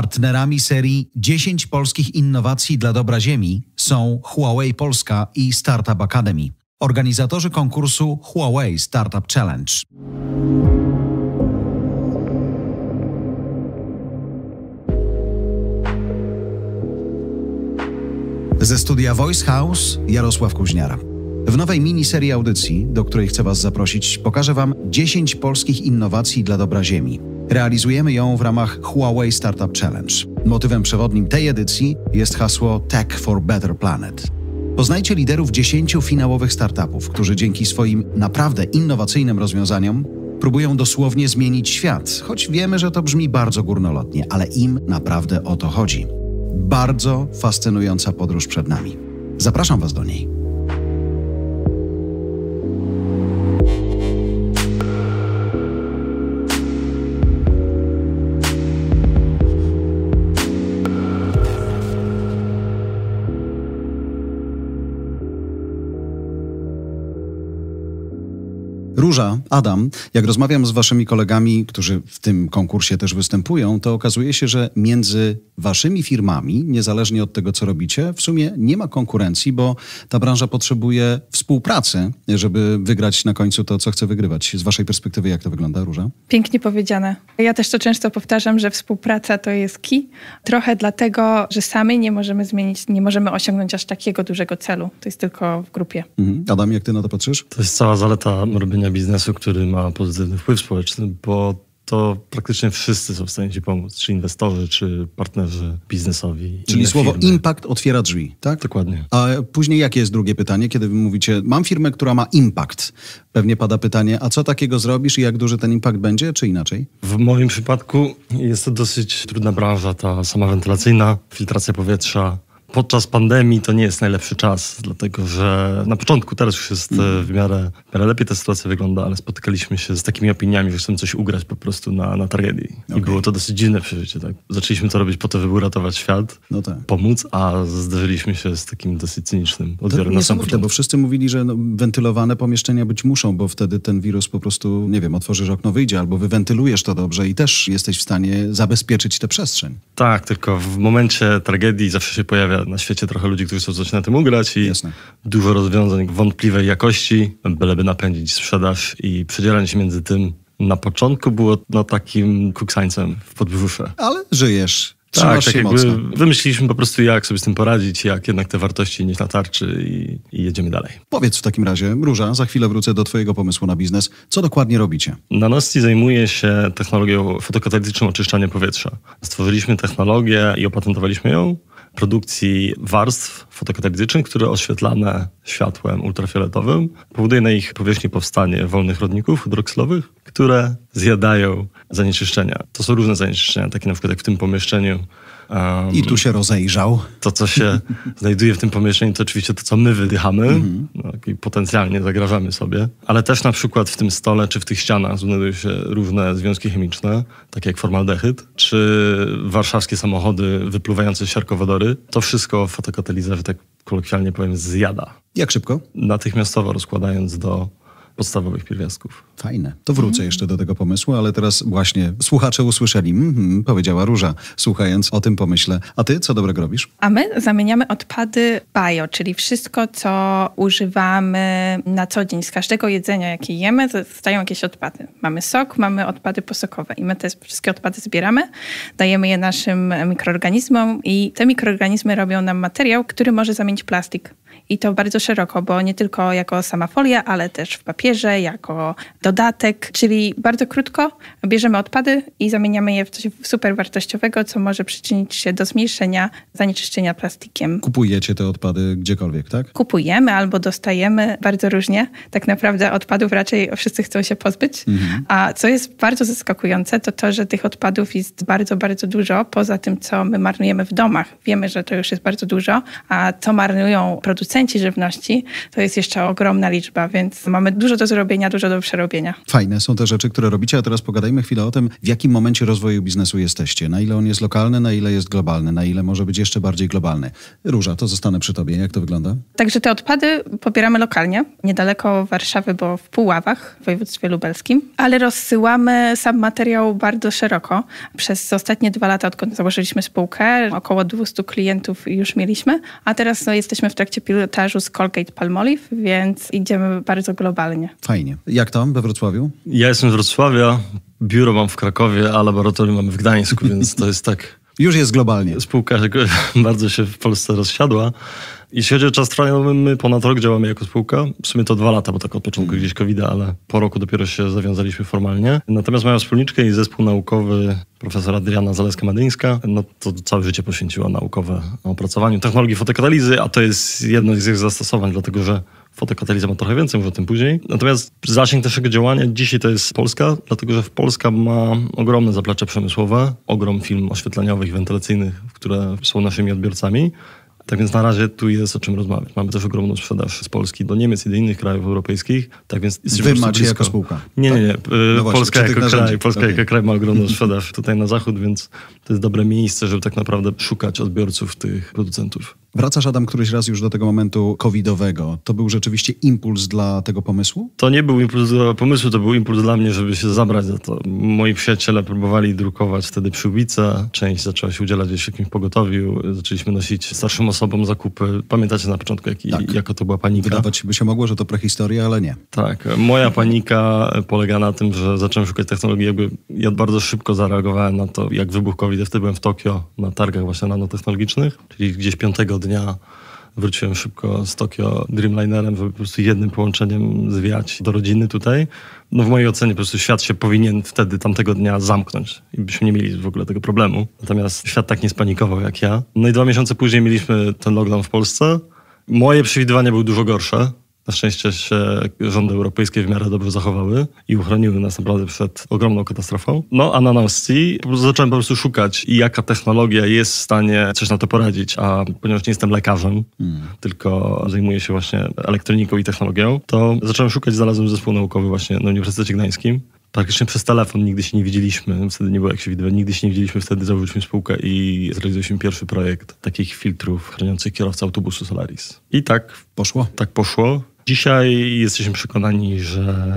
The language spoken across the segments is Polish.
Partnerami serii 10 polskich innowacji dla dobra ziemi są Huawei Polska i Startup Academy, organizatorzy konkursu Huawei Startup Challenge. Ze studia Voice House Jarosław Kuźniar. W nowej miniserii audycji, do której chcę Was zaprosić, pokażę Wam 10 polskich innowacji dla dobra ziemi. Realizujemy ją w ramach Huawei Startup Challenge. Motywem przewodnim tej edycji jest hasło Tech for Better Planet. Poznajcie liderów 10 finałowych startupów, którzy dzięki swoim naprawdę innowacyjnym rozwiązaniom próbują dosłownie zmienić świat, choć wiemy, że to brzmi bardzo górnolotnie, ale im naprawdę o to chodzi. Bardzo fascynująca podróż przed nami. Zapraszam Was do niej. Róża, Adam, jak rozmawiam z waszymi kolegami, którzy w tym konkursie też występują, to okazuje się, że między waszymi firmami, niezależnie od tego, co robicie, w sumie nie ma konkurencji, bo ta branża potrzebuje współpracy, żeby wygrać na końcu to, co chce wygrywać. Z waszej perspektywy jak to wygląda, Róża? Pięknie powiedziane. Ja też to często powtarzam, że współpraca to jest key. Trochę dlatego, że sami nie możemy zmienić, nie możemy osiągnąć aż takiego dużego celu. To jest tylko w grupie. Adam, jak ty na to patrzysz? To jest cała zaleta robienia biznesu, który ma pozytywny wpływ społeczny, bo to praktycznie wszyscy są w stanie ci pomóc, czy inwestorzy, czy partnerzy biznesowi. Czyli słowo impact otwiera drzwi, tak? Dokładnie. A później jakie jest drugie pytanie, kiedy wy mówicie, mam firmę, która ma impact. Pewnie pada pytanie, a co takiego zrobisz i jak duży ten impact będzie, czy inaczej? W moim przypadku jest to dosyć trudna branża, ta sama wentylacyjna, filtracja powietrza. Podczas pandemii to nie jest najlepszy czas, dlatego że na początku, teraz już jest w miarę lepiej ta sytuacja wygląda, ale spotykaliśmy się z takimi opiniami, że chcemy coś ugrać po prostu na tragedii. Okay. I było to dosyć dziwne przeżycie. Tak? Zaczęliśmy to robić po to, żeby uratować świat, no tak, pomóc, a zderzyliśmy się z takim dosyć cynicznym odbiorem na sam początek. Bo wszyscy mówili, że wentylowane pomieszczenia być muszą, bo wtedy ten wirus po prostu, nie wiem, otworzysz okno, wyjdzie, albo wywentylujesz to dobrze i też jesteś w stanie zabezpieczyć tę przestrzeń. Tak, tylko w momencie tragedii zawsze się pojawia na świecie trochę ludzi, którzy chcą coś na tym ugrać i jasne, dużo rozwiązań wątpliwej jakości, byleby napędzić sprzedaż i przedzieranie się między tym. Na początku było no, takim kuksańcem w podbrzusze. Ale żyjesz. Trzymasz tak, się mocno. Wymyśliliśmy po prostu, jak sobie z tym poradzić, jak jednak te wartości nieść na tarczy i jedziemy dalej. Powiedz w takim razie, Róża, za chwilę wrócę do twojego pomysłu na biznes. Co dokładnie robicie? NanoSci zajmuje się technologią fotokatalityczną oczyszczania powietrza. Stworzyliśmy technologię i opatentowaliśmy ją produkcji warstw fotokatalitycznych, które oświetlane światłem ultrafioletowym powoduje na ich powierzchni powstanie wolnych rodników hydroksylowych, które zjadają zanieczyszczenia. To są różne zanieczyszczenia, takie na przykład jak w tym pomieszczeniu. I tu się rozejrzał. To, co się znajduje w tym pomieszczeniu, to oczywiście to, co my wydychamy no, i potencjalnie zagrażamy sobie. Ale też na przykład w tym stole czy w tych ścianach znajdują się różne związki chemiczne, takie jak formaldehyd, czy warszawskie samochody wypływające siarkowodory. To wszystko fotokataliza, że tak kolokwialnie powiem, zjada. Jak szybko? Natychmiastowo rozkładając do podstawowych pierwiastków. Fajne. To wrócę jeszcze do tego pomysłu, ale teraz właśnie słuchacze usłyszeli, powiedziała Róża, słuchając o tym pomyśle. A ty co dobrego robisz? A my zamieniamy odpady bio, czyli wszystko, co używamy na co dzień. Z każdego jedzenia, jakie jemy, zostają jakieś odpady. Mamy sok, mamy odpady posokowe i my te wszystkie odpady zbieramy, dajemy je naszym mikroorganizmom i te mikroorganizmy robią nam materiał, który może zamienić plastik. I to bardzo szeroko, bo nie tylko jako sama folia, ale też w papierze, jako dodatek. Czyli bardzo krótko bierzemy odpady i zamieniamy je w coś super wartościowego, co może przyczynić się do zmniejszenia zanieczyszczenia plastikiem. Kupujecie te odpady gdziekolwiek, tak? Kupujemy albo dostajemy, bardzo różnie. Tak naprawdę odpadów raczej wszyscy chcą się pozbyć. A co jest bardzo zaskakujące, to to, że tych odpadów jest bardzo, bardzo dużo, poza tym, co my marnujemy w domach. Wiemy, że to już jest bardzo dużo, a co marnują producenci żywności, to jest jeszcze ogromna liczba, więc mamy dużo do zrobienia, dużo do przerobienia. Fajne są te rzeczy, które robicie, a teraz pogadajmy chwilę o tym, w jakim momencie rozwoju biznesu jesteście. Na ile on jest lokalny, na ile jest globalny, na ile może być jeszcze bardziej globalny. Róża, to zostanę przy tobie. Jak to wygląda? Także te odpady pobieramy lokalnie, niedaleko Warszawy, bo w Puławach, w województwie lubelskim, ale rozsyłamy sam materiał bardzo szeroko. Przez ostatnie 2 lata, odkąd założyliśmy spółkę, około 200 klientów już mieliśmy, a teraz jesteśmy w trakcie pilotażu z Colgate-Palmolive, więc idziemy bardzo globalnie. Fajnie. Jak tam we Wrocławiu? Ja jestem z Wrocławia, biuro mam w Krakowie, a laboratorium mamy w Gdańsku, więc to jest tak... Już jest globalnie. Spółka bardzo się w Polsce rozsiadła. Jeśli chodzi o czas trwania, my ponad rok działamy jako spółka. W sumie to 2 lata, bo tak od początku gdzieś COVID-a, ale po roku dopiero się zawiązaliśmy formalnie. Natomiast moja wspólniczkę i zespół naukowy profesora Adriana Zaleska-Madyńska, no to całe życie poświęciła naukowe opracowaniu technologii fotokatalizy, a to jest jedno z ich zastosowań, dlatego że fotokataliza ma trochę więcej, może o tym później. Natomiast zasięg naszego działania dzisiaj to jest Polska, dlatego że Polska ma ogromne zaplecze przemysłowe, ogrom firm oświetleniowych i wentylacyjnych, które są naszymi odbiorcami. Tak więc na razie tu jest o czym rozmawiać. Mamy też ogromną sprzedaż z Polski do Niemiec i do innych krajów europejskich. Tak więc wy macie jako spółka? Nie. No właśnie, Polska jako kraj. Polska jako kraj ma ogromną sprzedaż tutaj na zachód, więc to jest dobre miejsce, żeby tak naprawdę szukać odbiorców tych producentów. Wracasz, Adam, któryś raz już do tego momentu covidowego. To był rzeczywiście impuls dla tego pomysłu? To nie był impuls dla pomysłu, to był impuls dla mnie, żeby się zabrać za to. Moi przyjaciele próbowali drukować wtedy przyłbice. Część zaczęła się udzielać w jakimś pogotowiu. Zaczęliśmy nosić starszym osobom zakupy. Pamiętacie na początku, jaka to była panika? Wydawać by się mogło, że to prehistoria, ale nie. Tak. Moja panika polega na tym, że zacząłem szukać technologii. Ja bardzo szybko zareagowałem na to, jak wybuchł COVID. Wtedy byłem w Tokio na targach właśnie nanotechnologicznych, czyli gdzieś 5 dnia wróciłem szybko z Tokio Dreamlinerem, żeby po prostu jednym połączeniem zwiać do rodziny tutaj. No w mojej ocenie po prostu świat się powinien wtedy, tamtego dnia zamknąć i byśmy nie mieli w ogóle tego problemu. Natomiast świat tak nie spanikował jak ja. No i 2 miesiące później mieliśmy ten lockdown w Polsce. Moje przewidywania były dużo gorsze. Na szczęście się rządy europejskie w miarę dobrze zachowały i uchroniły nas naprawdę przed ogromną katastrofą. No a na NanoSci zacząłem po prostu szukać, jaka technologia jest w stanie coś na to poradzić. A ponieważ nie jestem lekarzem, tylko zajmuję się właśnie elektroniką i technologią, to zacząłem szukać, znalazłem zespół naukowy właśnie na Uniwersytecie Gdańskim. Praktycznie przez telefon nigdy się nie widzieliśmy, wtedy nie było jak się widywać, nigdy się nie widzieliśmy, wtedy założyliśmy spółkę i zrealizowaliśmy pierwszy projekt takich filtrów chroniących kierowcę autobusu Solaris. I tak poszło. Dzisiaj jesteśmy przekonani, że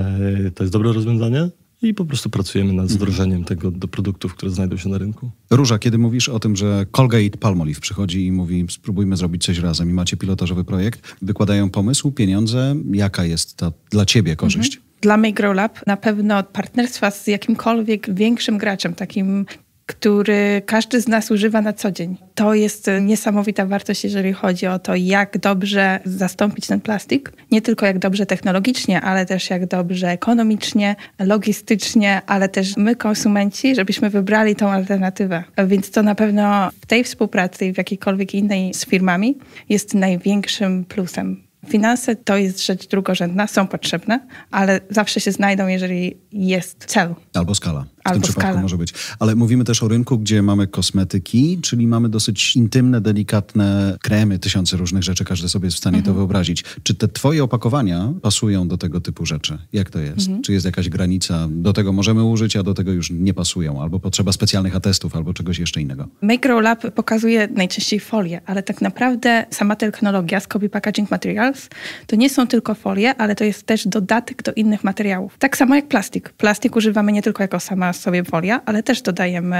to jest dobre rozwiązanie i po prostu pracujemy nad wdrożeniem tego do produktów, które znajdą się na rynku. Róża, kiedy mówisz o tym, że Colgate-Palmolive przychodzi i mówi, spróbujmy zrobić coś razem i macie pilotażowy projekt, wykładają pomysł, pieniądze, jaka jest ta dla ciebie korzyść? Dla MakeGrowLab na pewno partnerstwa z jakimkolwiek większym graczem, takim, który każdy z nas używa na co dzień. To jest niesamowita wartość, jeżeli chodzi o to, jak dobrze zastąpić ten plastik. Nie tylko jak dobrze technologicznie, ale też jak dobrze ekonomicznie, logistycznie, ale też my, konsumenci, żebyśmy wybrali tą alternatywę. Więc to na pewno w tej współpracy i w jakiejkolwiek innej z firmami jest największym plusem. Finanse to jest rzecz drugorzędna, są potrzebne, ale zawsze się znajdą, jeżeli jest cel. Albo skala. W tym przypadku może być. Ale mówimy też o rynku, gdzie mamy kosmetyki, czyli mamy dosyć intymne, delikatne kremy, tysiące różnych rzeczy, każdy sobie jest w stanie to wyobrazić. Czy te twoje opakowania pasują do tego typu rzeczy? Jak to jest? Czy jest jakaś granica? Do tego możemy użyć, a do tego już nie pasują. Albo potrzeba specjalnych atestów, albo czegoś jeszcze innego. MakeGrowLab pokazuje najczęściej folię, ale tak naprawdę sama technologia Scoby Packaging Materials to nie są tylko folie, ale to jest też dodatek do innych materiałów. Tak samo jak plastik. Plastik używamy nie tylko jako sama sobie folia, ale też dodajemy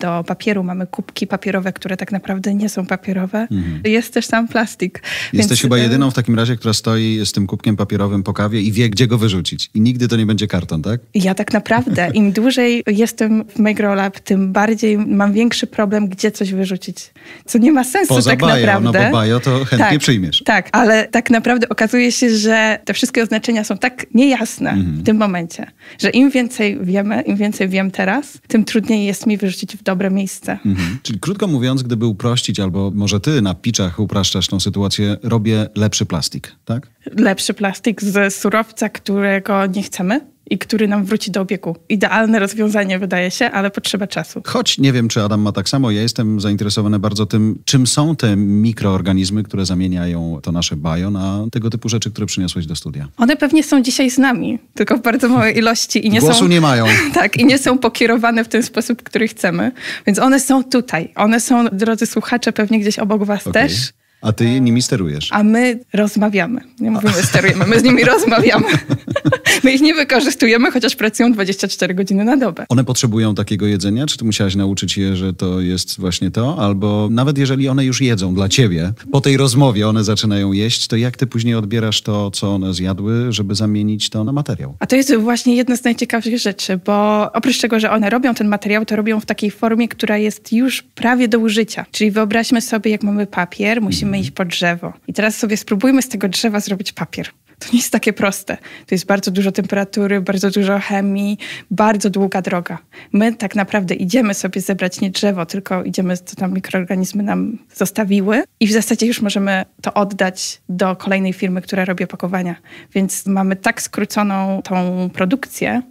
do papieru. Mamy kubki papierowe, które tak naprawdę nie są papierowe. Jest też sam plastik. Jesteś chyba jedyną w takim razie, która stoi z tym kubkiem papierowym po kawie i wie, gdzie go wyrzucić. I nigdy to nie będzie karton, tak? Ja tak naprawdę. Im dłużej jestem w MakeGrowLab, tym bardziej mam większy problem, gdzie coś wyrzucić. Co nie ma sensu poza tak bio, naprawdę. No bo bio to chętnie przyjmiesz. Tak, ale tak naprawdę okazuje się, że te wszystkie oznaczenia są tak niejasne w tym momencie, że im więcej wiemy, im więcej wiem teraz, tym trudniej jest mi wyrzucić w dobre miejsce. Czyli krótko mówiąc, gdyby uprościć, albo może ty na pitchach upraszczasz tą sytuację, robię lepszy plastik, tak? Lepszy plastik z surowca, którego nie chcemy, i który nam wróci do obiegu. Idealne rozwiązanie wydaje się, ale potrzeba czasu. Choć nie wiem, czy Adam ma tak samo, ja jestem zainteresowany bardzo tym, czym są te mikroorganizmy, które zamieniają to nasze bio na tego typu rzeczy, które przyniosłeś do studia. One pewnie są dzisiaj z nami, tylko w bardzo małej ilości. I nie głosu są, nie mają. Tak, i nie są pokierowane w ten sposób, który chcemy. Więc one są tutaj. One są, drodzy słuchacze, pewnie gdzieś obok was też. A ty nimi sterujesz. A my rozmawiamy. Nie mówimy sterujemy, my z nimi rozmawiamy. My ich nie wykorzystujemy, chociaż pracują 24 godziny na dobę. One potrzebują takiego jedzenia? Czy ty musiałaś nauczyć je, że to jest właśnie to? Albo nawet jeżeli one już jedzą dla ciebie, po tej rozmowie one zaczynają jeść, to jak ty później odbierasz to, co one zjadły, żeby zamienić to na materiał? A to jest właśnie jedna z najciekawszych rzeczy, bo oprócz tego, że one robią ten materiał, to robią w takiej formie, która jest już prawie do użycia. Czyli wyobraźmy sobie, jak mamy papier, musimy iść po drzewo. I teraz sobie spróbujmy z tego drzewa zrobić papier. To nie jest takie proste. To jest bardzo dużo temperatury, bardzo dużo chemii, bardzo długa droga. My tak naprawdę idziemy sobie zebrać nie drzewo, tylko idziemy, co tam mikroorganizmy nam zostawiły i w zasadzie już możemy to oddać do kolejnej firmy, która robi opakowania. Więc mamy tak skróconą tą produkcję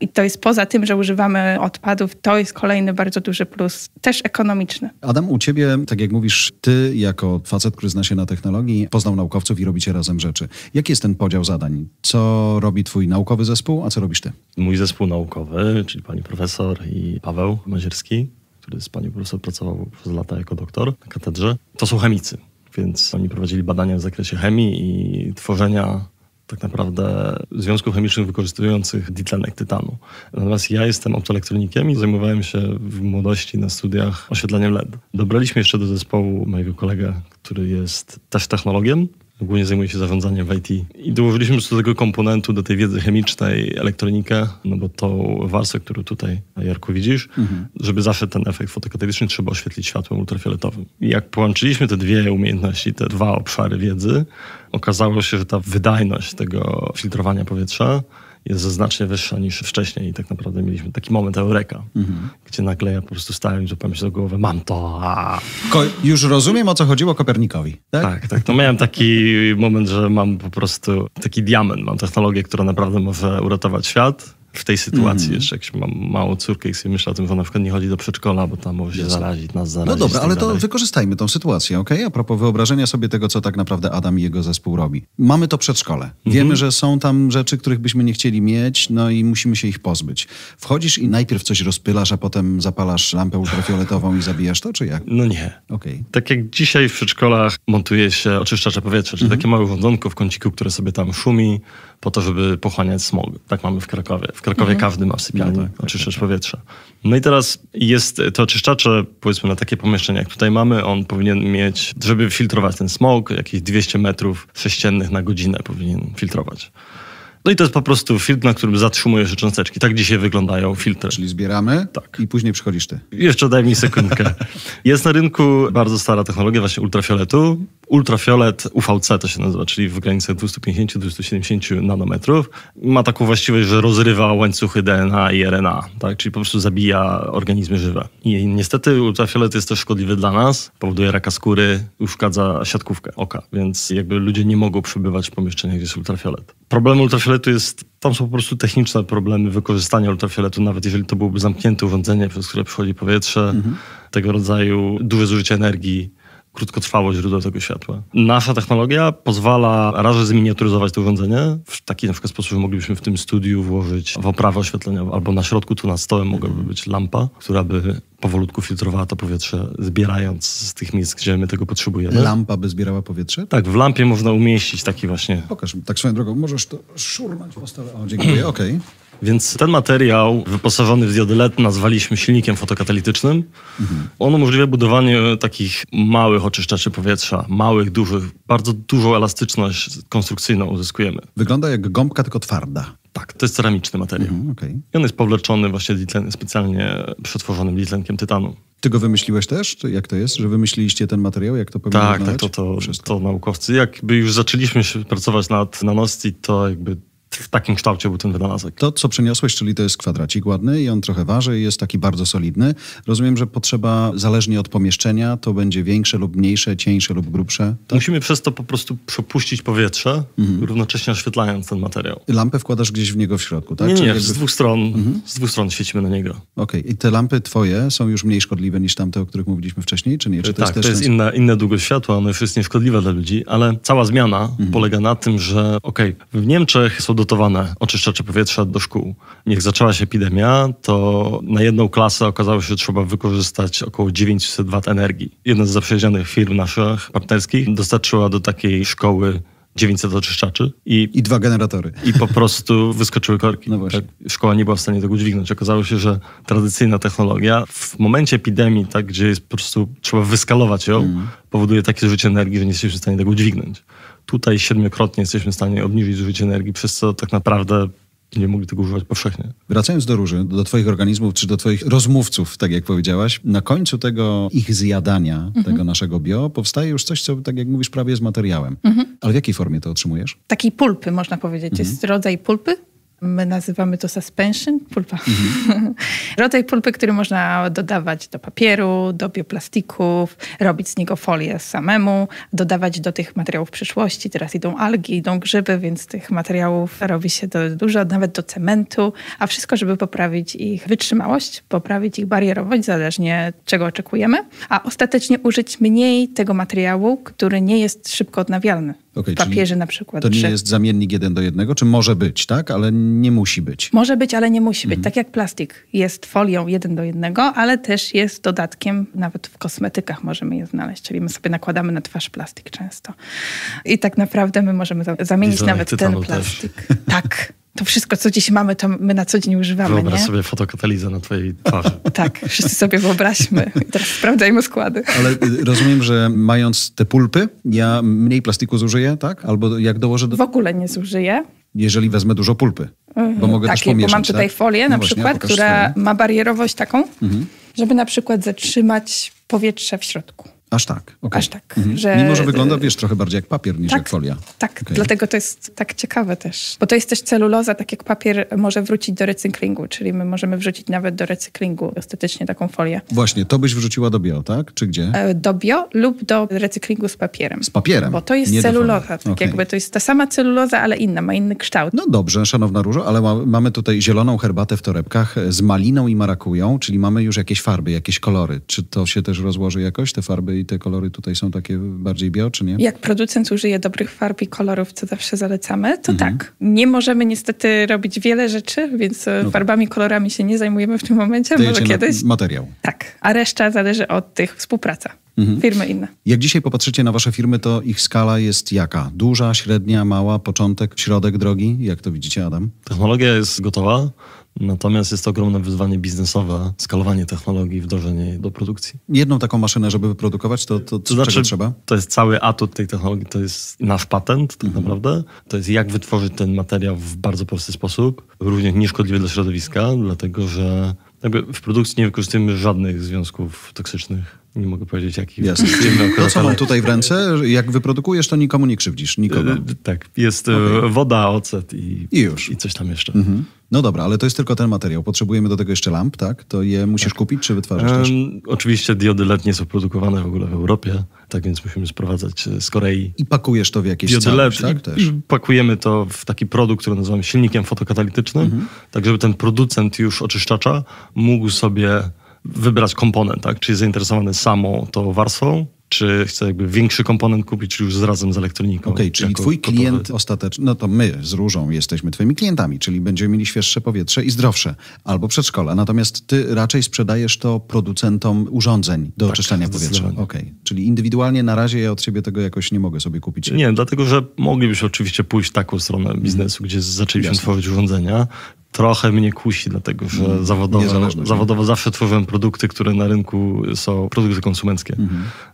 i to jest poza tym, że używamy odpadów, to jest kolejny bardzo duży plus, też ekonomiczny. Adam, u ciebie, tak jak mówisz, ty jako facet, który zna się na technologii, poznał naukowców i robicie razem rzeczy. Jaki jest ten podział zadań? Co robi twój naukowy zespół, a co robisz ty? Mój zespół naukowy, czyli pani profesor i Paweł Mazierski, który z panią profesor pracował przez lata jako doktor na katedrze, to są chemicy, więc oni prowadzili badania w zakresie chemii i tworzenia tak naprawdę związków chemicznych wykorzystujących ditlenek tytanu. Natomiast ja jestem optoelektronikiem i zajmowałem się w młodości na studiach oświetleniem LED. Dobraliśmy jeszcze do zespołu mojego kolegę, który jest też technologiem, głównie zajmuje się zarządzaniem w IT. I dołożyliśmy do tego komponentu, do tej wiedzy chemicznej elektronikę, no bo tą warstwę, którą tutaj, Jarku, widzisz, żeby zawsze ten efekt fotokataliczny trzeba oświetlić światłem ultrafioletowym. I jak połączyliśmy te dwie umiejętności, te dwa obszary wiedzy, okazało się, że ta wydajność tego filtrowania powietrza jest znacznie wyższa niż wcześniej i tak naprawdę mieliśmy taki moment eureka, gdzie nagle ja po prostu stałem i złapałem się do głowy, mam to. Już rozumiem, o co chodziło Kopernikowi. Tak? Tak. To miałem taki moment, że mam po prostu taki diament, mam technologię, która naprawdę może uratować świat. W tej sytuacji jeszcze, jak się mam małą córkę i sobie myślę o tym, że ona na przykład nie chodzi do przedszkola, bo tam może się zarazić, nas zarazić. No dobra, ale to wykorzystajmy tą sytuację, okej? A propos wyobrażenia sobie tego, co tak naprawdę Adam i jego zespół robi. Mamy to przedszkole. Wiemy, że są tam rzeczy, których byśmy nie chcieli mieć, no i musimy się ich pozbyć. Wchodzisz i najpierw coś rozpylasz, a potem zapalasz lampę ultrafioletową i zabijasz to, czy jak? No nie. Tak jak dzisiaj w przedszkolach montuje się oczyszczacze powietrza, czyli takie małe urządzonko w kąciku, które sobie tam szumi, po to, żeby pochłaniać smog. Tak mamy w Krakowie. W Krakowie każdy ma w sypialni oczyszczacz powietrza. No i teraz jest to oczyszczacze, powiedzmy, na takie pomieszczenie, jak tutaj mamy, on powinien mieć, żeby filtrować ten smog, jakieś 200 metrów sześciennych na godzinę powinien filtrować. No i to jest po prostu filtr, na którym zatrzymujesz cząsteczki. Tak dzisiaj wyglądają filtry. Czyli zbieramy i później przychodzisz ty. Jeszcze daj mi sekundkę. Jest na rynku bardzo stara technologia właśnie ultrafioletu. Ultrafiolet UVC to się nazywa, czyli w granicach 250-270 nanometrów. Ma taką właściwość, że rozrywa łańcuchy DNA i RNA, czyli po prostu zabija organizmy żywe. I niestety ultrafiolet jest też szkodliwy dla nas, powoduje raka skóry, uszkadza siatkówkę oka, więc jakby ludzie nie mogą przebywać w pomieszczeniach, gdzie jest ultrafiolet. Problem ultrafioletu jest, tam są po prostu techniczne problemy wykorzystania ultrafioletu, nawet jeżeli to byłoby zamknięte urządzenie, przez które przychodzi powietrze, tego rodzaju duże zużycie energii, krótkotrwałe źródło tego światła. Nasza technologia pozwala raczej zminiaturyzować to urządzenie w taki na przykład sposób, że moglibyśmy w tym studiu włożyć w oprawę oświetleniową, albo na środku, tu nad stołem mogłaby być lampa, która by powolutku filtrowała to powietrze, zbierając z tych miejsc, gdzie my tego potrzebujemy. Lampa by zbierała powietrze? Tak, w lampie można umieścić taki właśnie... Pokaż mi, tak swoją drogą, możesz to szurnąć po stole. O, dziękuję, Więc ten materiał wyposażony w diody LED nazwaliśmy silnikiem fotokatalitycznym. On umożliwia budowanie takich małych oczyszczaczy powietrza, małych, dużych. Bardzo dużą elastyczność konstrukcyjną uzyskujemy. Wygląda jak gąbka, tylko twarda. Tak, to jest ceramiczny materiał. I on jest powleczony właśnie specjalnie przetworzonym ditlenkiem tytanu. Ty go wymyśliłeś też? Jak to jest, że wymyśliliście ten materiał? Jak to powinno wyglądać? To naukowcy. Jakby już zaczęliśmy się pracować nad nanosci, to jakby W takim kształcie był ten wynalazek. To, co przyniosłeś, czyli to jest kwadracik ładny i on trochę waży i jest taki bardzo solidny. Rozumiem, że potrzeba, zależnie od pomieszczenia, to będzie większe lub mniejsze, cieńsze lub grubsze. Tak? Musimy przez to po prostu przepuścić powietrze, równocześnie oświetlając ten materiał. I lampę wkładasz gdzieś w niego w środku, tak? Nie, z dwóch stron świecimy na niego. Okej. I te lampy twoje są już mniej szkodliwe niż tamte, o których mówiliśmy wcześniej, czy nie? Czy to jest inna długość światła, ono już jest nieszkodliwe dla ludzi, ale cała zmiana polega na tym, że w Niemczech są dotowane oczyszczacze powietrza do szkół. Jak zaczęła się epidemia, to na jedną klasę okazało się, że trzeba wykorzystać około 900 W energii. Jedna z zaprzyjaźnionych firm naszych partnerskich dostarczyła do takiej szkoły 900 oczyszczaczy. I dwa generatory. I po prostu wyskoczyły korki. No właśnie. Tak? Szkoła nie była w stanie tego udźwignąć. Okazało się, że tradycyjna technologia w momencie epidemii, tak, gdzie jest po prostu trzeba wyskalować ją, powoduje takie zużycie energii, że nie jesteśmy w stanie tego udźwignąć. Tutaj 7-krotnie jesteśmy w stanie obniżyć zużycie energii, przez co tak naprawdę nie mogli tego używać powszechnie. Wracając do róży, do twoich organizmów, czy do twoich rozmówców, tak jak powiedziałaś, na końcu tego ich zjadania, tego naszego bio, powstaje już coś, co, tak jak mówisz, prawie jest materiałem. Ale w jakiej formie to otrzymujesz? Takiej pulpy, można powiedzieć. Jest rodzaj pulpy. My nazywamy to suspension, pulpa. Rodzaj pulpy, który można dodawać do papieru, do bioplastików, robić z niego folię samemu, dodawać do tych materiałów w przyszłości. Teraz idą algi, idą grzyby, więc tych materiałów robi się dużo, nawet do cementu. A wszystko, żeby poprawić ich wytrzymałość, poprawić ich barierowość, zależnie czego oczekujemy. A ostatecznie użyć mniej tego materiału, który nie jest szybko odnawialny. Okay, w papierze na przykład. To nie jest zamiennik 1:1, czy może być, tak? Ale nie musi być. Może być, ale nie musi być. Tak jak plastik jest folią 1:1, ale też jest dodatkiem, nawet w kosmetykach możemy je znaleźć, czyli my sobie nakładamy na twarz plastik często. I tak naprawdę my możemy zamienić nawet ten plastik. Tak. To wszystko, co dziś mamy, to my na co dzień używamy. Wyobraź sobie fotokatalizę na twojej twarzy. Tak, wszyscy sobie wyobraźmy. I teraz sprawdzajmy składy. Ale rozumiem, że mając te pulpy, ja mniej plastiku zużyję, tak? Albo jak dołożę do... W ogóle nie zużyję. Jeżeli wezmę dużo pulpy, bo mogę też pomieszać. Bo mam tutaj folię na przykład, która ma barierowość taką, żeby na przykład zatrzymać powietrze w środku. Aż tak. Okay. Aż tak. Że... Mimo, że wygląda, wiesz, trochę bardziej jak papier niż jak folia. Tak, dlatego to jest tak ciekawe też. Bo to jest też celuloza, tak jak papier może wrócić do recyklingu, czyli my możemy wrzucić nawet do recyklingu ostatecznie taką folię. Właśnie, to byś wrzuciła do bio, tak? Czy gdzie? Do bio lub do recyklingu z papierem. Z papierem? Bo to jest celuloza. Tak jakby to jest ta sama celuloza, ale inna, ma inny kształt. No dobrze, szanowna Różo, ale mamy tutaj zieloną herbatę w torebkach z maliną i marakują, czyli mamy już jakieś farby, jakieś kolory. Czy to się też rozłoży jakoś, te farby? I te kolory tutaj są takie bardziej bio, czy nie? Jak producent użyje dobrych farb i kolorów, co zawsze zalecamy, to tak. Nie możemy niestety robić wiele rzeczy, więc farbami, kolorami się nie zajmujemy w tym momencie. Dajecie może kiedyś. Materiał. Tak, a reszta zależy od tych współpraca. Firmy inne. Jak dzisiaj popatrzycie na wasze firmy, to ich skala jest jaka? Duża, średnia, mała, początek, środek drogi? Jak to widzicie, Adam? Technologia jest gotowa. Natomiast jest to ogromne wyzwanie biznesowe, skalowanie technologii, wdrożenie jej do produkcji. Jedną taką maszynę, żeby wyprodukować, to znaczy, czego trzeba? To jest cały atut tej technologii, to jest nasz patent tak naprawdę. To jest jak wytworzyć ten materiał w bardzo prosty sposób, również nieszkodliwy dla środowiska, dlatego że w produkcji nie wykorzystujemy żadnych związków toksycznych. Nie mogę powiedzieć, jakich. Jasne. To, co mam tutaj w ręce, jak wyprodukujesz, to nikomu nie krzywdzisz, nikogo. Tak, jest woda, ocet i już. I coś tam jeszcze. No dobra, ale to jest tylko ten materiał. Potrzebujemy do tego jeszcze lamp, tak? To je musisz kupić, czy wytwarzasz też? Oczywiście diody LED nie są produkowane w ogóle w Europie, tak więc musimy sprowadzać z Korei. I pakujesz to w jakieś diody LED, tak? Też. I pakujemy to w taki produkt, który nazywamy silnikiem fotokatalitycznym, tak żeby ten producent już oczyszczacza mógł sobie wybrać komponent, tak? Czy jest zainteresowany samą tą warstwą, czy chce większy komponent kupić już razem z elektroniką. Okej, czyli twój klient ostateczny, no to my z Różą jesteśmy twoimi klientami, czyli będziemy mieli świeższe powietrze i zdrowsze, albo przedszkola. Natomiast ty raczej sprzedajesz to producentom urządzeń do oczyszczania powietrza. Okej, czyli indywidualnie na razie ja od siebie tego jakoś nie mogę sobie kupić. Nie, dlatego że moglibyśmy oczywiście pójść w taką stronę biznesu, gdzie zaczęliśmy tworzyć urządzenia. Trochę mnie kusi, dlatego że zawodowo zawsze tworzyłem produkty, które na rynku są produkty konsumenckie.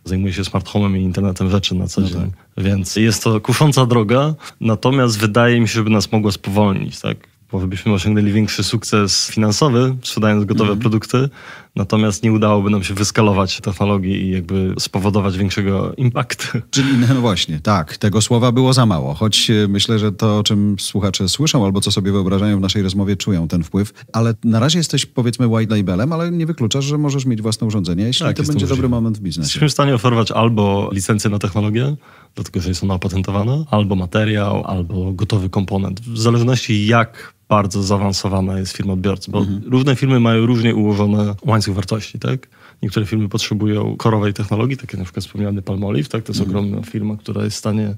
Zajmuję się smart home'em i internetem rzeczy na co dzień. Więc jest to kusząca droga, natomiast wydaje mi się, żeby nas mogła spowolnić, tak? Bo byśmy osiągnęli większy sukces finansowy, sprzedając gotowe produkty, Natomiast nie udałoby nam się wyskalować technologii i jakby spowodować większego impaktu. Czyli no właśnie, tak, tego słowa było za mało. Choć myślę, że to, o czym słuchacze słyszą albo co sobie wyobrażają w naszej rozmowie, czują ten wpływ. Ale na razie jesteś, powiedzmy, white labelem, ale nie wykluczasz, że możesz mieć własne urządzenie, jeśli tak, to będzie możliwe. Dobry moment w biznesie. Jesteśmy w stanie oferować albo licencję na technologię, dlatego że są opatentowane, albo materiał, albo gotowy komponent. W zależności jak bardzo zaawansowana jest firma odbiorcy, bo różne firmy mają różnie ułożone łańcuch wartości, tak? Niektóre firmy potrzebują korowej technologii, takie na przykład wspomniany Palmolive, tak? To jest ogromna firma, która jest w stanie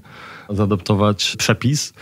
zaadaptować przepis,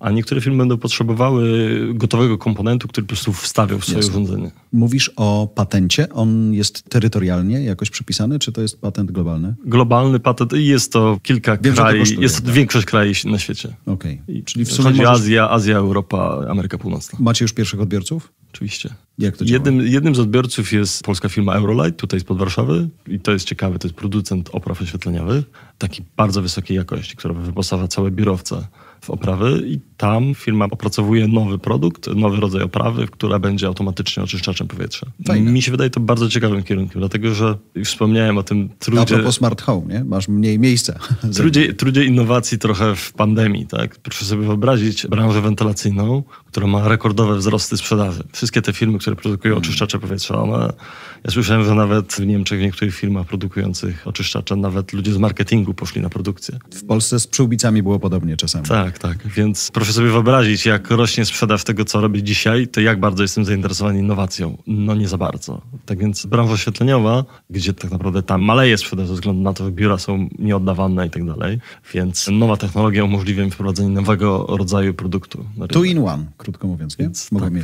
a niektóre firmy będą potrzebowały gotowego komponentu, który po prostu wstawią w swoje urządzenie. Mówisz o patencie. On jest terytorialnie jakoś przypisany, czy to jest patent globalny? Globalny patent i jest to kilka krajów, jest to większość krajów na świecie. Okej. Czyli w sumie chodzi Azja, Europa, Ameryka Północna. Macie już pierwszych odbiorców? Oczywiście. Jak to działa? Jednym z odbiorców jest polska firma Eurolight, tutaj spod Warszawy. I to jest ciekawe, to jest producent opraw oświetleniowych, taki bardzo wysokiej jakości, która wyposaża całe biurowce w oprawy i tam firma opracowuje nowy produkt, nowy rodzaj oprawy, która będzie automatycznie oczyszczaczem powietrza. Fajne. Mi się wydaje to bardzo ciekawym kierunkiem, dlatego że już wspomniałem o tym trudzie... A propos smart home, nie? Masz mniej miejsca. Trudzie innowacji trochę w pandemii, tak? Proszę sobie wyobrazić branżę wentylacyjną, która ma rekordowe wzrosty sprzedaży. Wszystkie te firmy, które produkują oczyszczacze powietrza, one... Ja słyszałem, że nawet w Niemczech, w niektórych firmach produkujących oczyszczacze, nawet ludzie z marketingu poszli na produkcję. W Polsce z przyłbicami było podobnie czasami. Tak. Więc proszę sobie wyobrazić, jak rośnie sprzedaż tego, co robię dzisiaj, to jak bardzo jestem zainteresowany innowacją. No nie za bardzo. Tak więc branża oświetleniowa, gdzie tak naprawdę tam maleje sprzedaż ze względu na to, że biura są nieoddawane i tak dalej. Więc nowa technologia umożliwia mi wprowadzenie nowego rodzaju produktu. Two in one, krótko mówiąc.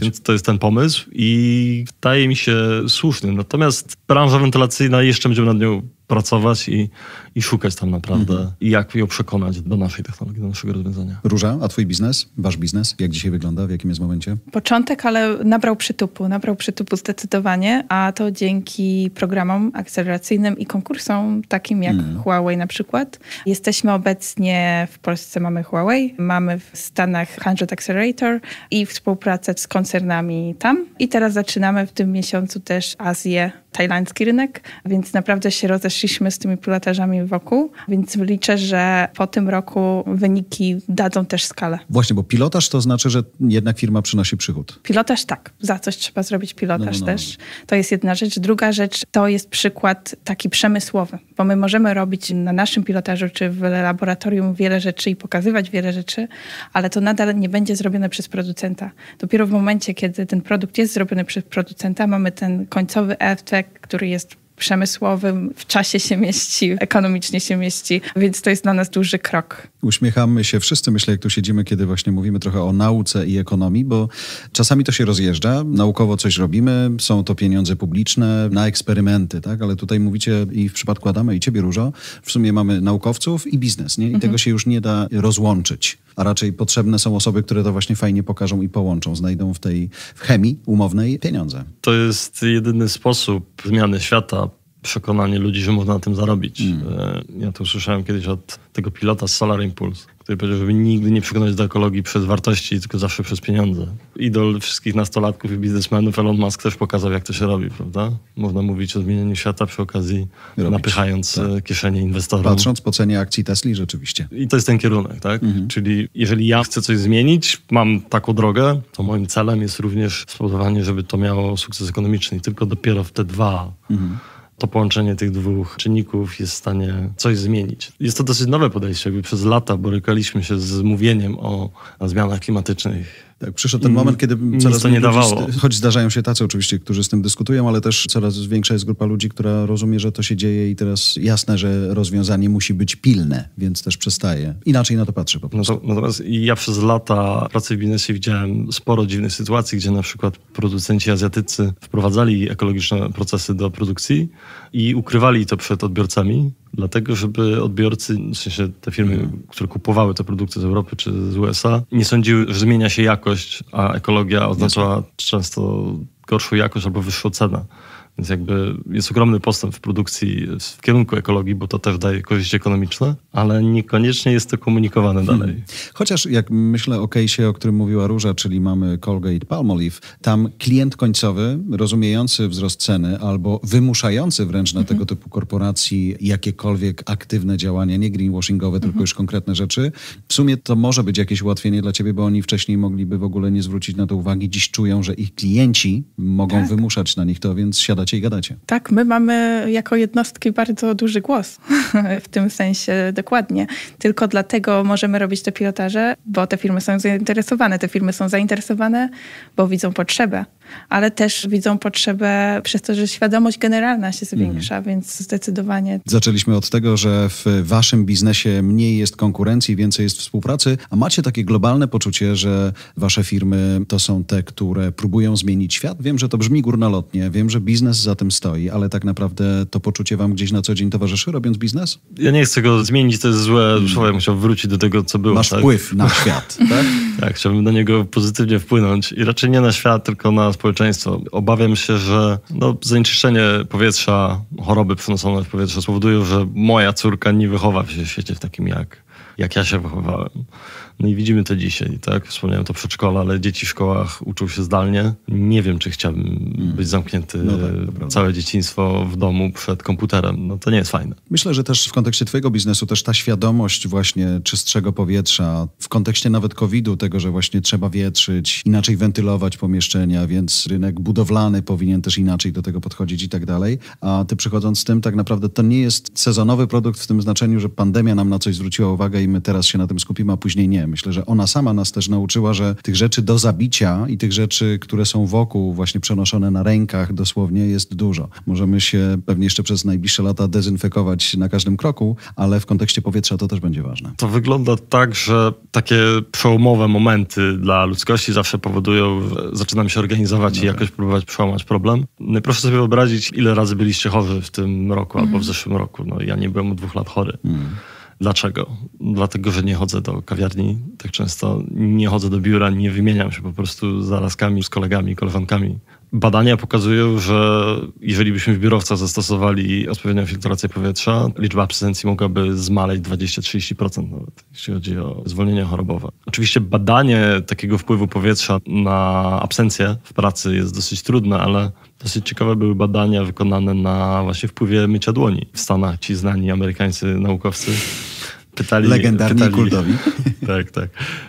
Więc to jest ten pomysł i wydaje mi się słuszny. Natomiast branża wentylacyjna, jeszcze będziemy nad nią pracować i szukać tam naprawdę, jak ją przekonać do naszej technologii, do naszego rozwiązania. Róża, a twój biznes, wasz biznes, jak dzisiaj wygląda, w jakim jest momencie? Początek, ale nabrał przytupu zdecydowanie, a to dzięki programom akceleracyjnym i konkursom, takim jak Huawei na przykład. Jesteśmy obecnie, w Polsce mamy Huawei, mamy w Stanach 100 Accelerator i współpracę z koncernami tam. I teraz zaczynamy w tym miesiącu też Azję, tajlandzki rynek, więc naprawdę się rozeszliśmy z tymi pilotażami wokół, więc liczę, że po tym roku wyniki dadzą też skalę. Właśnie, bo pilotaż to znaczy, że jednak firma przynosi przychód. Pilotaż tak, za coś trzeba zrobić pilotaż też. To jest jedna rzecz. Druga rzecz to jest przykład taki przemysłowy, bo my możemy robić na naszym pilotażu czy w laboratorium wiele rzeczy i pokazywać wiele rzeczy, ale to nadal nie będzie zrobione przez producenta. Dopiero w momencie, kiedy ten produkt jest zrobiony przez producenta, mamy ten końcowy efekt, który jest przemysłowym, w czasie się mieści, ekonomicznie się mieści, więc to jest dla nas duży krok. Uśmiechamy się wszyscy, myślę, jak tu siedzimy, kiedy właśnie mówimy trochę o nauce i ekonomii, bo czasami to się rozjeżdża, naukowo coś robimy, są to pieniądze publiczne na eksperymenty, tak? Ale tutaj mówicie i w przypadku Adama i ciebie, Różo, w sumie mamy naukowców i biznes, nie? I tego się już nie da rozłączyć, a raczej potrzebne są osoby, które to właśnie fajnie pokażą i połączą, znajdą w chemii umownej pieniądze. To jest jedyny sposób zmiany świata, przekonanie ludzi, że można na tym zarobić. Ja to usłyszałem kiedyś od tego pilota z Solar Impulse, który powiedział, żeby nigdy nie przekonać do ekologii przez wartości, tylko zawsze przez pieniądze. Idol wszystkich nastolatków i biznesmenów, Elon Musk, też pokazał, jak to się robi, prawda? Można mówić o zmienieniu świata przy okazji napychając kieszenie inwestorom. Patrząc po cenie akcji Tesli rzeczywiście. I to jest ten kierunek, tak? Czyli jeżeli ja chcę coś zmienić, mam taką drogę, to moim celem jest również spowodowanie, żeby to miało sukces ekonomiczny. I tylko dopiero w te dwa... To połączenie tych dwóch czynników jest w stanie coś zmienić. Jest to dosyć nowe podejście, jakby przez lata borykaliśmy się z mówieniem o zmianach klimatycznych. Tak, przyszedł ten moment, kiedy coraz to nie dawało. Choć zdarzają się tacy oczywiście, którzy z tym dyskutują, ale też coraz większa jest grupa ludzi, która rozumie, że to się dzieje i teraz jasne, że rozwiązanie musi być pilne, więc też przestaje. Inaczej na to patrzy po prostu. Natomiast ja przez lata pracy w biznesie widziałem sporo dziwnych sytuacji, gdzie na przykład producenci azjatycy wprowadzali ekologiczne procesy do produkcji i ukrywali to przed odbiorcami, dlatego żeby odbiorcy, w sensie te firmy, które kupowały te produkty z Europy czy z USA, nie sądziły, że zmienia się jakość, a ekologia oznaczała często gorszą jakość albo wyższą cenę. Więc jakby jest ogromny postęp w produkcji w kierunku ekologii, bo to też daje korzyści ekonomiczne, ale niekoniecznie jest to komunikowane dalej. Chociaż jak myślę o case'ie, o którym mówiła Róża, czyli mamy Colgate-Palmolive, tam klient końcowy rozumiejący wzrost ceny albo wymuszający wręcz na tego typu korporacji jakiekolwiek aktywne działania, nie greenwashingowe, tylko już konkretne rzeczy. W sumie to może być jakieś ułatwienie dla ciebie, bo oni wcześniej mogliby w ogóle nie zwrócić na to uwagi. Dziś czują, że ich klienci mogą wymuszać na nich to, więc siadają i gadacie. Tak, my mamy jako jednostki bardzo duży głos w tym sensie, dokładnie. Tylko dlatego możemy robić te pilotaże, bo te firmy są zainteresowane. Te firmy są zainteresowane, bo widzą potrzebę, ale też widzą potrzebę przez to, że świadomość generalna się zwiększa, więc zdecydowanie. Zaczęliśmy od tego, że w waszym biznesie mniej jest konkurencji, więcej jest współpracy, a macie takie globalne poczucie, że wasze firmy to są te, które próbują zmienić świat. Wiem, że to brzmi górnolotnie, wiem, że biznes za tym stoi, ale tak naprawdę to poczucie wam gdzieś na co dzień towarzyszy, robiąc biznes? Ja nie chcę go zmienić, to jest złe. Ja musiałbym wrócić do tego, co było. Masz wpływ na świat, tak? Tak, chciałbym na niego pozytywnie wpłynąć i raczej nie na świat, tylko na społeczeństwo. Obawiam się, że zanieczyszczenie powietrza, choroby przynoszone w powietrze spowodują, że moja córka nie wychowa się w świecie takim jak ja się wychowałem. No i widzimy to dzisiaj, tak? Wspomniałem to przedszkola, ale dzieci w szkołach uczą się zdalnie. Nie wiem, czy chciałbym być zamknięty całe dzieciństwo w domu przed komputerem. No to nie jest fajne. Myślę, że też w kontekście twojego biznesu też ta świadomość właśnie czystszego powietrza, w kontekście nawet COVID-u, tego, że właśnie trzeba wietrzyć, inaczej wentylować pomieszczenia, więc rynek budowlany powinien też inaczej do tego podchodzić i tak dalej. A ty przychodząc z tym, tak naprawdę to nie jest sezonowy produkt w tym znaczeniu, że pandemia nam na coś zwróciła uwagę i my teraz się na tym skupimy, a później nie. Myślę, że ona sama nas też nauczyła, że tych rzeczy do zabicia i tych rzeczy, które są wokół, właśnie przenoszone na rękach dosłownie, jest dużo. Możemy się pewnie jeszcze przez najbliższe lata dezynfekować na każdym kroku, ale w kontekście powietrza to też będzie ważne. To wygląda tak, że takie przełomowe momenty dla ludzkości zawsze powodują, że zaczynamy się organizować i jakoś próbować przełamać problem. No i proszę sobie wyobrazić, ile razy byliście chorzy w tym roku albo w zeszłym roku. No ja nie byłem od 2 lat chory. Dlaczego? Dlatego, że nie chodzę do kawiarni tak często, nie chodzę do biura, nie wymieniam się po prostu zarazkami z kolegami, koleżankami. Badania pokazują, że jeżeli byśmy w biurowcach zastosowali odpowiednią filtrację powietrza, liczba absencji mogłaby zmaleć 20-30% nawet, jeśli chodzi o zwolnienia chorobowe. Oczywiście badanie takiego wpływu powietrza na absencję w pracy jest dosyć trudne, ale dosyć ciekawe były badania wykonane na właśnie wpływie mycia dłoni. W Stanach ci znani amerykańscy naukowcy pytali kultowi. Tak.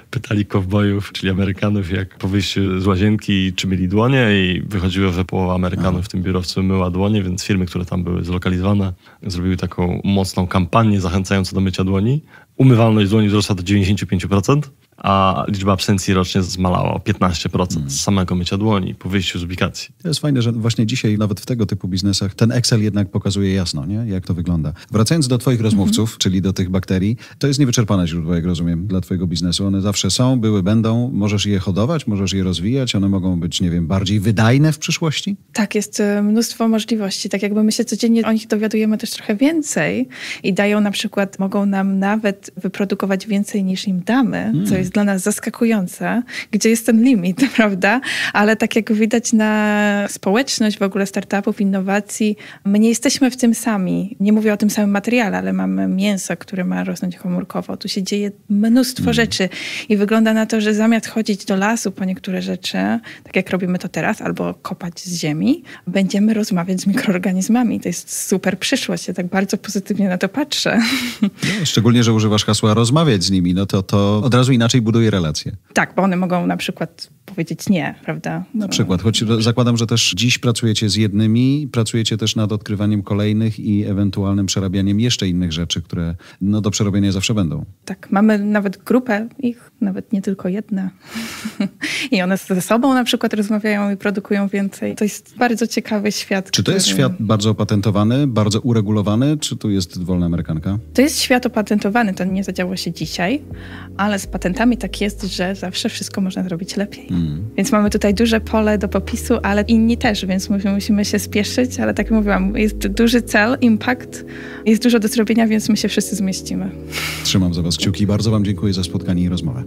Pytali kowbojów, czyli Amerykanów, jak po wyjściu z łazienki, czy myli dłonie, i wychodziło, że połowa Amerykanów w tym biurowcu myła dłonie, więc firmy, które tam były zlokalizowane, zrobiły taką mocną kampanię zachęcającą do mycia dłoni. Umywalność dłoni wzrosła do 95%, a liczba absencji rocznie zmalała o 15% z samego mycia dłoni po wyjściu z ubikacji. To jest fajne, że właśnie dzisiaj nawet w tego typu biznesach ten Excel jednak pokazuje jasno, nie? Jak to wygląda. Wracając do twoich rozmówców, czyli do tych bakterii, to jest niewyczerpane źródło, jak rozumiem, dla twojego biznesu. One zawsze są, były, będą. Możesz je hodować, możesz je rozwijać. One mogą być, nie wiem, bardziej wydajne w przyszłości? Tak, jest mnóstwo możliwości. Tak jakby my się codziennie o nich dowiadujemy też trochę więcej i dają na przykład, mogą nam nawet wyprodukować więcej niż im damy, co jest dla nas zaskakujące, gdzie jest ten limit, prawda? Ale tak jak widać na społeczność w ogóle startupów, innowacji, my nie jesteśmy w tym sami. Nie mówię o tym samym materiale, ale mamy mięso, które ma rosnąć komórkowo. Tu się dzieje mnóstwo rzeczy i wygląda na to, że zamiast chodzić do lasu po niektóre rzeczy, tak jak robimy to teraz, albo kopać z ziemi, będziemy rozmawiać z mikroorganizmami. To jest super przyszłość. Ja tak bardzo pozytywnie na to patrzę. No, szczególnie, że używasz hasła rozmawiać z nimi, no to od razu inaczej buduje relacje. Tak, bo one mogą na przykład powiedzieć nie, prawda? Na przykład, choć zakładam, że też dziś pracujecie z jednymi, pracujecie też nad odkrywaniem kolejnych i ewentualnym przerabianiem jeszcze innych rzeczy, które do przerobienia zawsze będą. Tak, mamy nawet grupę ich, nawet nie tylko jedna. I one ze sobą na przykład rozmawiają i produkują więcej. To jest bardzo ciekawy świat. Czy to jest świat bardzo opatentowany, bardzo uregulowany, czy tu jest wolna amerykanka? To jest świat opatentowany, to nie zadziało się dzisiaj, ale z patentami tak jest, że zawsze wszystko można zrobić lepiej. Więc mamy tutaj duże pole do popisu, ale inni też, więc musimy się spieszyć, ale tak jak mówiłam, jest duży cel, impact, jest dużo do zrobienia, więc my się wszyscy zmieścimy. Trzymam za was kciuki. Bardzo wam dziękuję za spotkanie i rozmowę.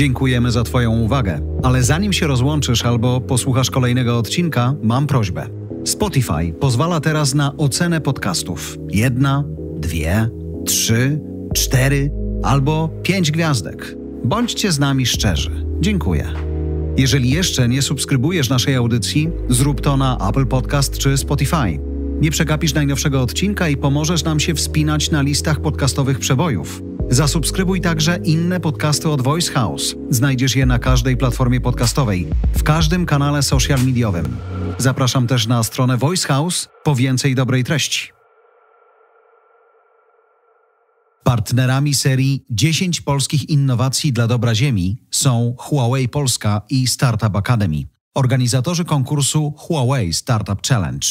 Dziękujemy za Twoją uwagę, ale zanim się rozłączysz albo posłuchasz kolejnego odcinka, mam prośbę. Spotify pozwala teraz na ocenę podcastów. 1, 2, 3, 4 albo 5 gwiazdek. Bądźcie z nami szczerzy. Dziękuję. Jeżeli jeszcze nie subskrybujesz naszej audycji, zrób to na Apple Podcast czy Spotify. Nie przegapisz najnowszego odcinka i pomożesz nam się wspinać na listach podcastowych przebojów. Zasubskrybuj także inne podcasty od Voice House. Znajdziesz je na każdej platformie podcastowej, w każdym kanale social mediowym. Zapraszam też na stronę Voice House po więcej dobrej treści. Partnerami serii 10 polskich innowacji dla dobra ziemi są Huawei Polska i Startup Academy, organizatorzy konkursu Huawei Startup Challenge.